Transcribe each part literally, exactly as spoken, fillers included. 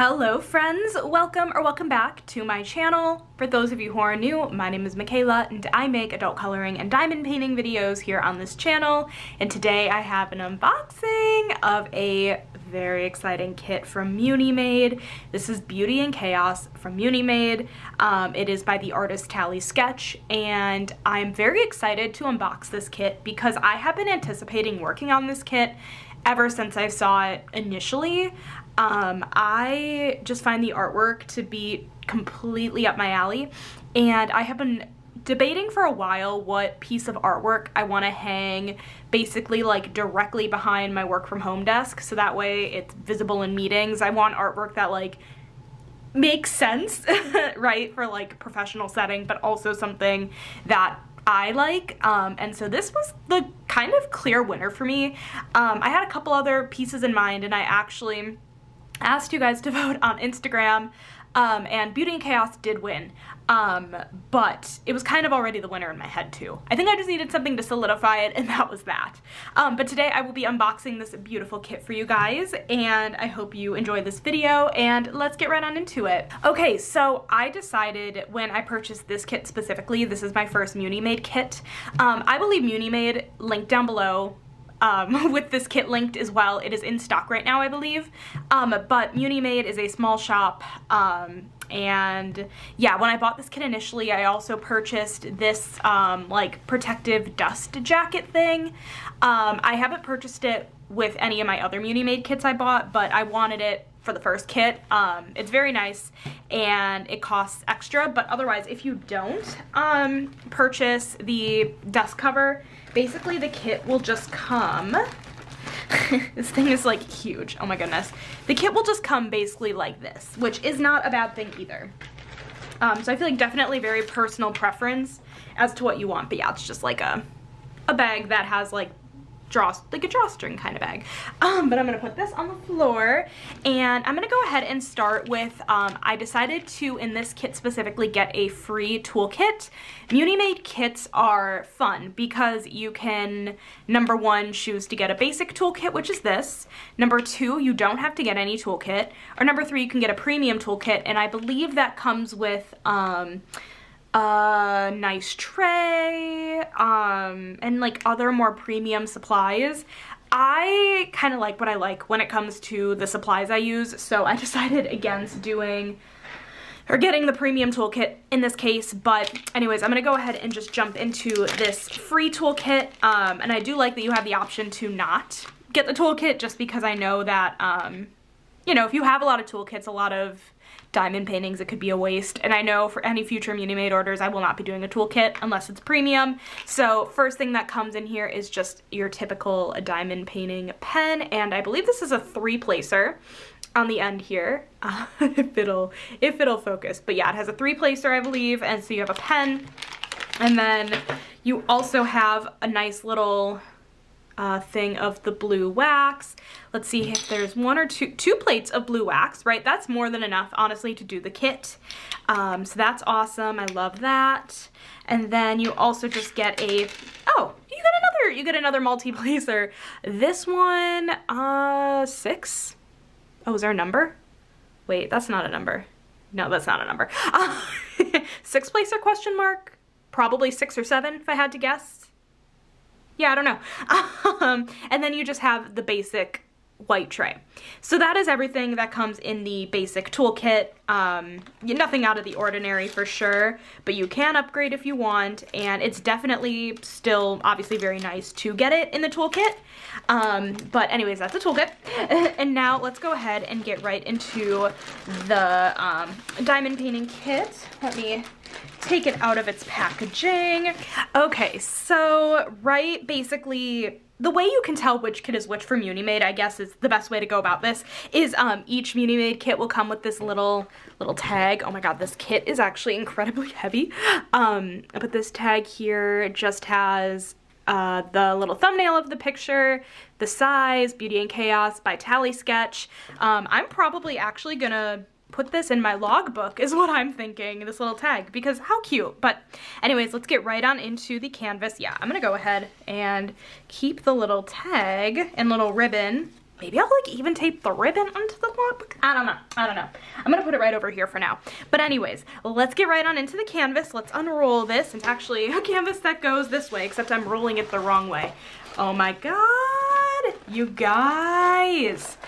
Hello friends, welcome or welcome back to my channel. For those of you who are new, my name is Michaela and I make adult coloring and diamond painting videos here on this channel, and today I have an unboxing of a very exciting kit from MuniMade. This is Beauty and Chaos from MuniMade. Um, it is by the artist Taly Sketch, and I'm very excited to unbox this kit because I have been anticipating working on this kit ever since I saw it initially. Um, I just find the artwork to be completely up my alley, and I have been debating for a while what piece of artwork I want to hang basically like directly behind my work from home desk so that way it's visible in meetings. I want artwork that like makes sense, right, for like professional setting, but also something that I like, um, and so this was the kind of clear winner for me. Um, I had a couple other pieces in mind, and I actually asked you guys to vote on Instagram, um, and Beauty and Chaos did win, um, but it was kind of already the winner in my head too. I think I just needed something to solidify it, and that was that. Um, but today I will be unboxing this beautiful kit for you guys, and I hope you enjoy this video, and let's get right on into it. Okay, so I decided when I purchased this kit specifically, this is my first MuniMade kit. Um, I will leave MuniMade linked down below, Um, with this kit linked as well. It is in stock right now, I believe, um, but MuniMade is a small shop, um, and yeah, when I bought this kit initially, I also purchased this um, like protective dust jacket thing. um, I haven't purchased it with any of my other MuniMade kits I bought, but I wanted it for the first kit. Um, it's very nice and it costs extra, but otherwise if you don't um, purchase the dust cover, basically the kit will just come this thing is like huge, oh my goodness. The kit will just come basically like this, which is not a bad thing either. Um, so I feel like definitely very personal preference as to what you want, but yeah, it's just like a, a bag that has like Draw, like a drawstring kind of bag. Um, but I'm gonna put this on the floor, and I'm gonna go ahead and start with, um, I decided to, in this kit specifically, get a free toolkit. MuniMade kits are fun because you can, number one, choose to get a basic toolkit, which is this. Number two, you don't have to get any toolkit. Or number three, you can get a premium toolkit, and I believe that comes with, um, a nice tray, um, and like other more premium supplies. I kind of like what I like when it comes to the supplies I use, so I decided against doing or getting the premium toolkit in this case, but anyways, I'm gonna go ahead and just jump into this free toolkit, um, and I do like that you have the option to not get the toolkit, just because I know that, um, you know, if you have a lot of toolkits, a lot of diamond paintings, it could be a waste, and I know for any future MuniMade orders I will not be doing a toolkit unless it's premium. So first thing that comes in here is just your typical diamond painting pen, and I believe this is a three-placer on the end here, uh, if it'll if it'll focus, but yeah, it has a three-placer I believe, and so you have a pen, and then you also have a nice little Uh, thing of the blue wax. Let's see if there's one or two two plates of blue wax, right? That's more than enough honestly to do the kit, um, so that's awesome. I love that. And then you also just get a oh you got another you get another multi-placer. This one, uh six. Oh, is there a number? Wait, that's not a number. No, that's not a number. Uh, six placer question mark, probably six or seven if I had to guess. Yeah, I don't know. Um, and then you just have the basic white tray. So that is everything that comes in the basic toolkit. Um, nothing out of the ordinary for sure, but you can upgrade if you want, and it's definitely still obviously very nice to get it in the toolkit. Um, but anyways, that's a toolkit. And now let's go ahead and get right into the um, diamond painting kit. Let me take it out of its packaging. Okay, so right, basically the way you can tell which kit is which from MuniMade, I guess, is the best way to go about this, is um, each MuniMade kit will come with this little little tag. Oh my god, this kit is actually incredibly heavy. Um, but this tag here just has uh, the little thumbnail of the picture, the size, Beauty and Chaos by Taly Sketch. Um, I'm probably actually gonna put this in my logbook is what I'm thinking, this little tag, because how cute. But anyways, let's get right on into the canvas. Yeah, I'm gonna go ahead and keep the little tag and little ribbon Maybe I'll like even tape the ribbon onto the lock. I don't know, I don't know. I'm gonna put it right over here for now. But anyways, let's get right on into the canvas. Let's unroll this. It's actually a canvas that goes this way, except I'm rolling it the wrong way. Oh my God, you guys.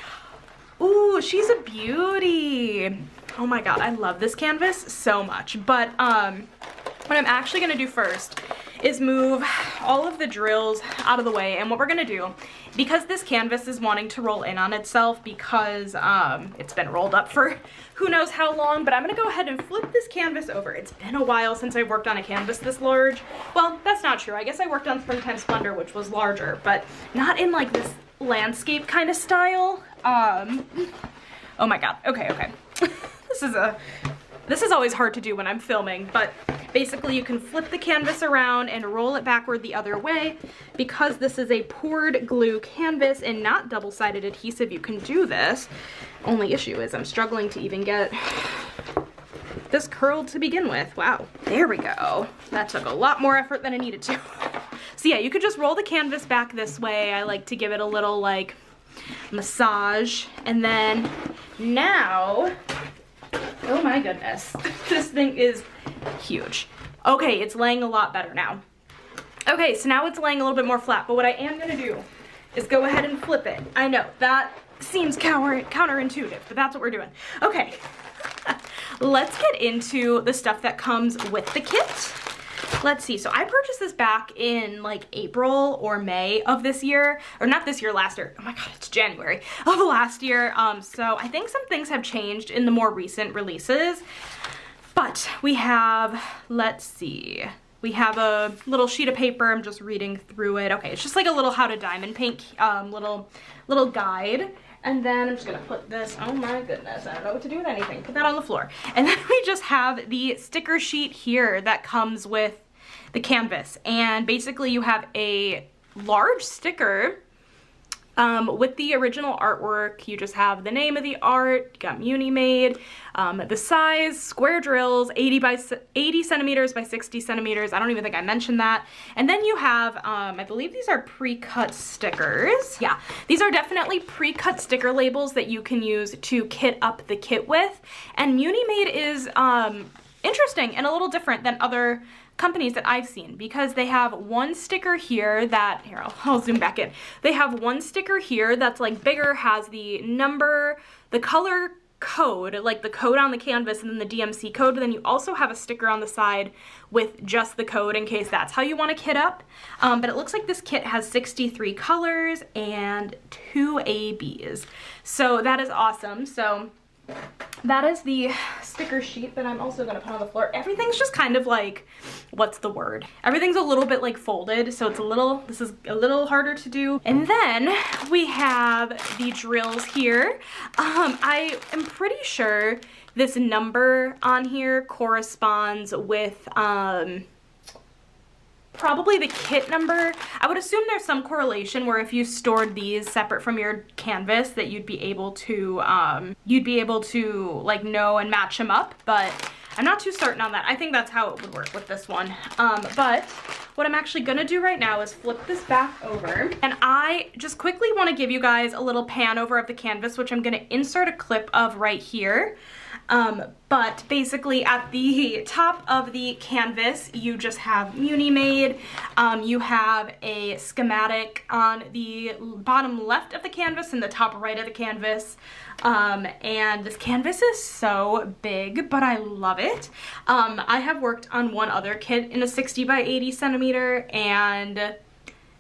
Ooh, she's a beauty. Oh my God, I love this canvas so much. But um, what I'm actually gonna do first is move all of the drills out of the way. And what we're gonna do, because this canvas is wanting to roll in on itself because um, it's been rolled up for who knows how long, but I'm gonna go ahead and flip this canvas over. It's been a while since I worked on a canvas this large. Well, that's not true. I guess I worked on Springtime Splendor, which was larger, but not in like this landscape kind of style. Um, oh my God, okay, okay. This is a, this is always hard to do when I'm filming, but basically you can flip the canvas around and roll it backward the other way. Because this is a poured glue canvas and not double-sided adhesive, you can do this. Only issue is I'm struggling to even get this curled to begin with. Wow, there we go. That took a lot more effort than I needed to. So yeah, you could just roll the canvas back this way. I like to give it a little like massage. And then now, oh my goodness, this thing is huge. Okay, it's laying a lot better now. Okay, so now it's laying a little bit more flat, but what I am gonna do is go ahead and flip it. I know, that seems counter counterintuitive, but that's what we're doing. Okay, let's get into the stuff that comes with the kit. Let's see, so I purchased this back in like April or May of this year, or not this year, last year. Oh my God, it's January of last year. Um, so I think some things have changed in the more recent releases. But we have, let's see, we have a little sheet of paper. I'm just reading through it. Okay, it's just like a little how to diamond paint um, little, little guide. And then I'm just gonna put this, oh my goodness, I don't know what to do with anything. Put that on the floor. And then we just have the sticker sheet here that comes with the canvas. And basically you have a large sticker Um, with the original artwork. You just have the name of the art, you got MuniMade, um, the size, square drills, eighty by eighty centimeters by sixty centimeters. I don't even think I mentioned that. And then you have, um, I believe these are pre-cut stickers. Yeah, these are definitely pre-cut sticker labels that you can use to kit up the kit with. And MuniMade is um, interesting and a little different than other companies that I've seen, because they have one sticker here that, here, I'll, I'll zoom back in. They have one sticker here that's like bigger, has the number, the color code, like the code on the canvas and then the D M C code. But then you also have a sticker on the side with just the code in case that's how you want to kit up. Um, but it looks like this kit has sixty-three colors and two A Bs. So that is awesome. So that is the sticker sheet that I'm also gonna put on the floor. Everything's just kind of like, what's the word? Everything's a little bit like folded, so it's a little, this is a little harder to do. And then we have the drills here. Um, I am pretty sure this number on here corresponds with, um, probably the kit number. I would assume there's some correlation where if you stored these separate from your canvas that you'd be able to, um, you'd be able to like know and match them up, but I'm not too certain on that. I think that's how it would work with this one. Um, but what I'm actually gonna do right now is flip this back over, and I just quickly wanna give you guys a little pan over of the canvas, which I'm gonna insert a clip of right here. Um, but basically at the top of the canvas, you just have MuniMade. Um, you have a schematic on the bottom left of the canvas and the top right of the canvas. Um, and this canvas is so big, but I love it. Um, I have worked on one other kit in a sixty by eighty centimeter and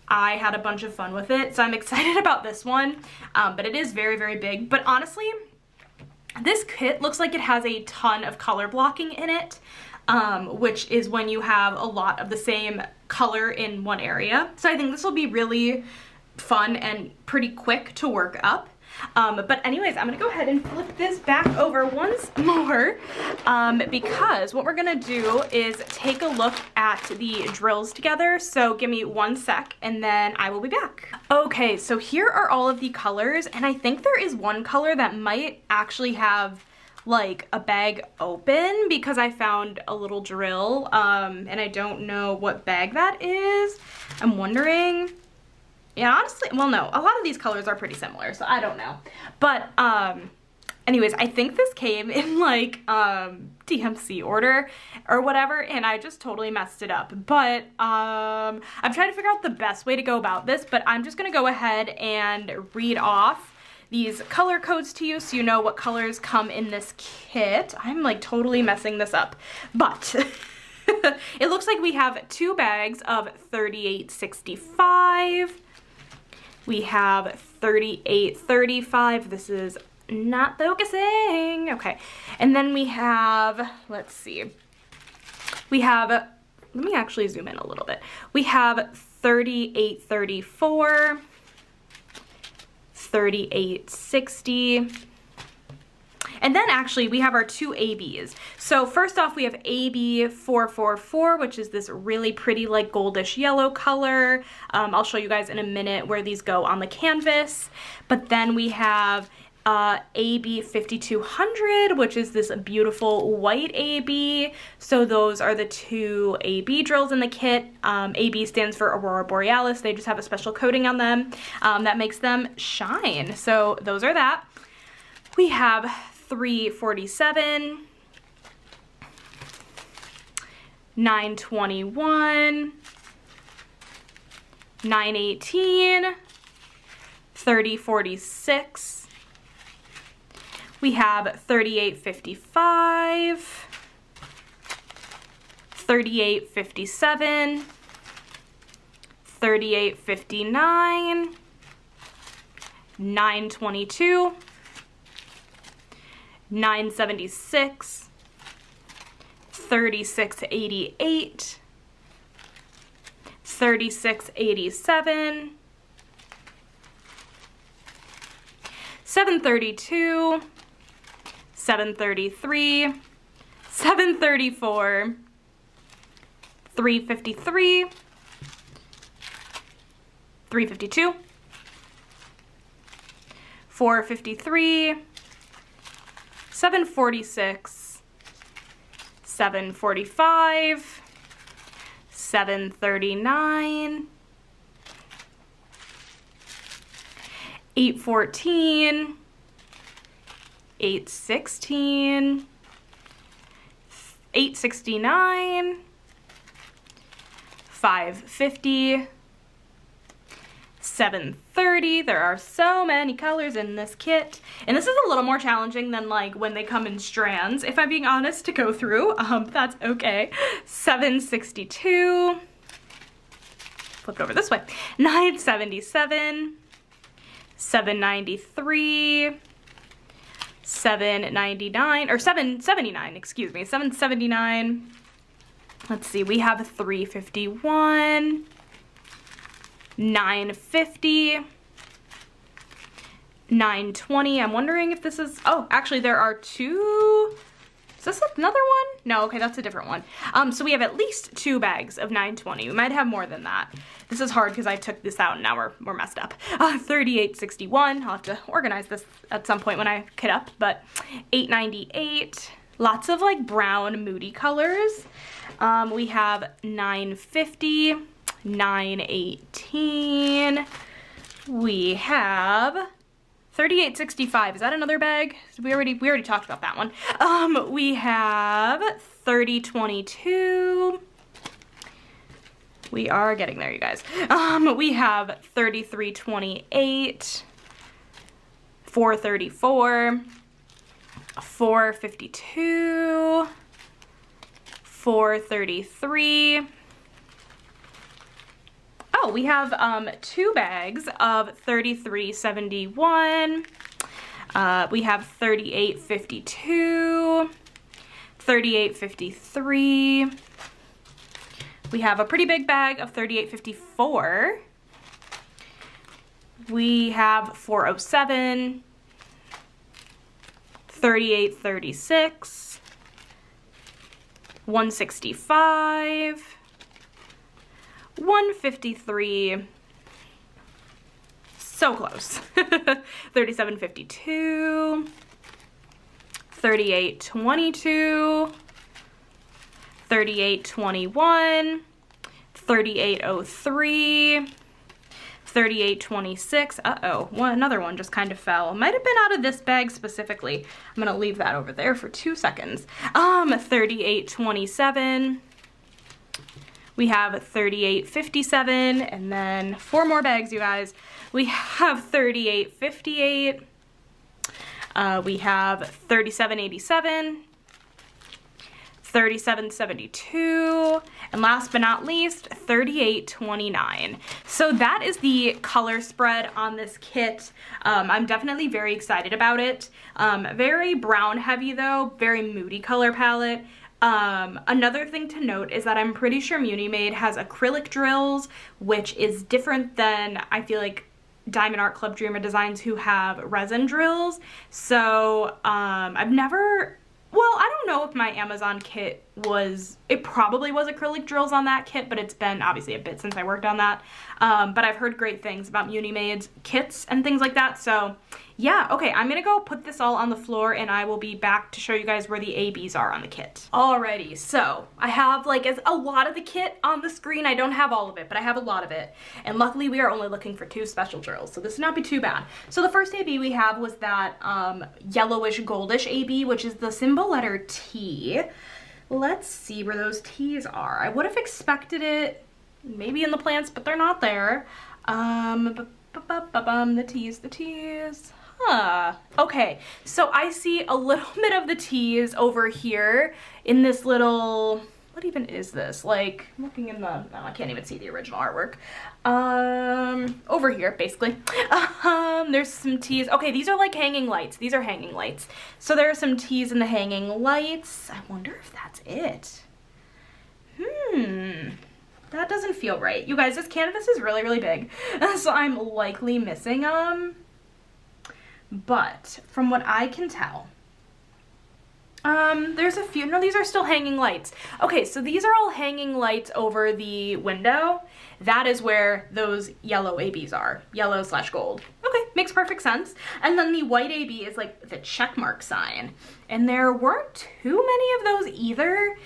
I had a bunch of fun with it. So I'm excited about this one, um, but it is very, very big. But honestly, this kit looks like it has a ton of color blocking in it, um, which is when you have a lot of the same color in one area. So I think this will be really fun and pretty quick to work up. Um, but anyways, I'm gonna go ahead and flip this back over once more, um, because what we're gonna do is take a look at the drills together. So give me one sec and then I will be back. Okay, so here are all of the colors, and I think there is one color that might actually have like a bag open because I found a little drill, um, and I don't know what bag that is. I'm wondering. And honestly, well, no, a lot of these colors are pretty similar, so I don't know. But, um, anyways, I think this came in, like, um, D M C order or whatever, and I just totally messed it up. But, um, I'm trying to figure out the best way to go about this, but I'm just gonna go ahead and read off these color codes to you so you know what colors come in this kit. I'm, like, totally messing this up. But... it looks like we have two bags of thirty-eight sixty-five. We have thirty-eight thirty-five. This is not focusing. Okay. And then we have, let's see. We have, let me actually zoom in a little bit. We have thirty-eight thirty-four, thirty-eight sixty. And then actually we have our two A Bs. So first off we have A B four four four, which is this really pretty like goldish yellow color. Um, I'll show you guys in a minute where these go on the canvas. But then we have uh, A B fifty-two hundred, which is this beautiful white A B. So those are the two A B drills in the kit. Um, A B stands for Aurora Borealis. They just have a special coating on them um, that makes them shine. So those are that. We have three forty-seven, nine twenty-one, nine eighteen, thirty forty-six. We have thirty-eight fifty-five, thirty-eight fifty-seven, thirty-eight fifty-nine, nine twenty-two. nine seventy-six, thirty-six eighty-eight, thirty-six eighty-seven, seven thirty-two, seven thirty-three, seven thirty-four, three fifty-three, three fifty-two, four fifty-three, seven forty-six, seven forty-five, seven thirty-nine, eight fourteen, eight sixteen, eight sixty-nine, five fifty, seven thirty. There are so many colors in this kit, and this is a little more challenging than like when they come in strands, if I'm being honest, to go through. Um, that's okay. seven sixty-two, flip it over this way, nine seventy-seven, seven ninety-three, seven ninety-nine, or seven seventy-nine, excuse me, seven seventy-nine. Let's see, we have three fifty-one, nine fifty, nine twenty. I'm wondering if this is, oh, actually there are two, is this another one? No, okay, that's a different one. Um, so we have at least two bags of nine twenty. We might have more than that. This is hard because I took this out and now we're, we're messed up. Uh, thirty-eight sixty-one, I'll have to organize this at some point when I get up, but eight ninety-eight, lots of like brown moody colors. Um, we have nine fifty, nine eighteen, we have thirty-eight sixty-five. Is that another bag? We already we already talked about that one. Um, we have thirty twenty-two. We are getting there, you guys. Um, we have thirty-three twenty-eight, four thirty-four, four fifty-two, four thirty-three. Oh, we have um, two bags of thirty-three seventy-one, uh, we have thirty-eight fifty-two, thirty-eight fifty-three, we have a pretty big bag of thirty-eight fifty-four, we have four oh seven, thirty-eight thirty-six, one sixty-five, one fifty-three, so close, thirty-seven fifty-two, thirty-eight twenty-two, thirty-eight twenty-one, thirty-eight oh three, thirty-eight twenty-six. Uh-oh, one, another one just kind of fell. Might have been out of this bag specifically. I'm gonna leave that over there for two seconds. Um, thirty-eight twenty-seven. We have thirty-eight fifty-seven, and then four more bags, you guys. We have thirty-eight fifty-eight. Uh, we have thirty-seven eighty-seven. thirty-seven seventy-two, and last but not least, thirty-eight twenty-nine. So that is the color spread on this kit. Um, I'm definitely very excited about it. Um, very brown heavy though, very moody color palette. Um, another thing to note is that I'm pretty sure MuniMade has acrylic drills, which is different than, I feel like, Diamond Art Club, Dreamer Designs, who have resin drills. So um, I've never... Well, I don't know if my Amazon kit was, it probably was acrylic drills on that kit, but it's been obviously a bit since I worked on that. Um, but I've heard great things about MuniMade's kits and things like that. So yeah, okay, I'm gonna go put this all on the floor and I will be back to show you guys where the A Bs are on the kit. Alrighty, so I have like as a lot of the kit on the screen. I don't have all of it, but I have a lot of it. And luckily we are only looking for two special drills, so this would not be too bad. So the first A B we have was that um, yellowish goldish A B, which is the symbol letter T. Let's see where those T's are. I would have expected it maybe in the plants, but they're not there. Um, bu bu bu bu bum, the T's, the T's. Huh. Okay, so I see a little bit of the T's over here in this little, what even is this? Like, I'm looking in the, no, I can't even see the original artwork. Um, over here, basically. Um, there's some T's. Okay, these are like hanging lights. These are hanging lights. So there are some T's in the hanging lights. I wonder if that's it. Hmm. That doesn't feel right. You guys, this canvas is really, really big. So I'm likely missing them. But from what I can tell, Um, there's a few, no, these are still hanging lights. Okay, so these are all hanging lights over the window. That is where those yellow A Bs are, yellow slash gold. Okay, makes perfect sense. And then the white A B is like the check mark sign. And there weren't too many of those either.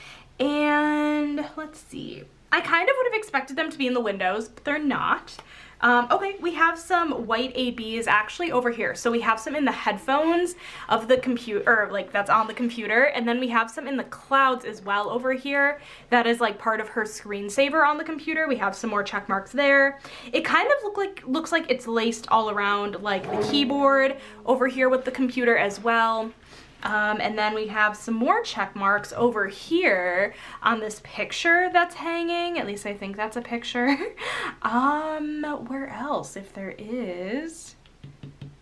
And let's see, I kind of would have expected them to be in the windows, but they're not. Um, okay, we have some white A Bs actually over here. So we have some in the headphones of the computer, like that's on the computer. And then we have some in the clouds as well over here. That is like part of her screensaver on the computer. We have some more check marks there. It kind of look like, looks like it's laced all around like the keyboard over here with the computer as well. Um, and then we have some more check marks over here on this picture that's hanging. At least I think that's a picture. um, where else, if there is?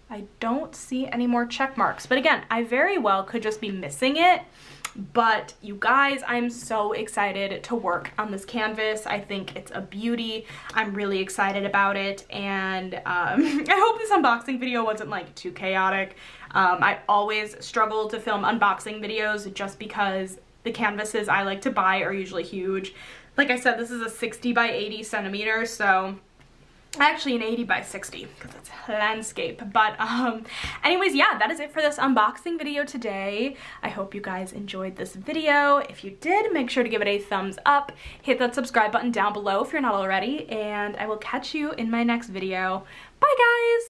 I don't see any more check marks. But again, I very well could just be missing it. But you guys, I'm so excited to work on this canvas. I think it's a beauty. I'm really excited about it. And um, I hope this unboxing video wasn't like too chaotic. Um, I always struggle to film unboxing videos just because the canvases I like to buy are usually huge. Like I said, this is a sixty by eighty centimeter, so actually an eighty by sixty because it's landscape. But um anyways, yeah, that is it for this unboxing video today. I hope you guys enjoyed this video. If you did, make sure to give it a thumbs up, hit that subscribe button down below if you're not already, and I will catch you in my next video. Bye guys.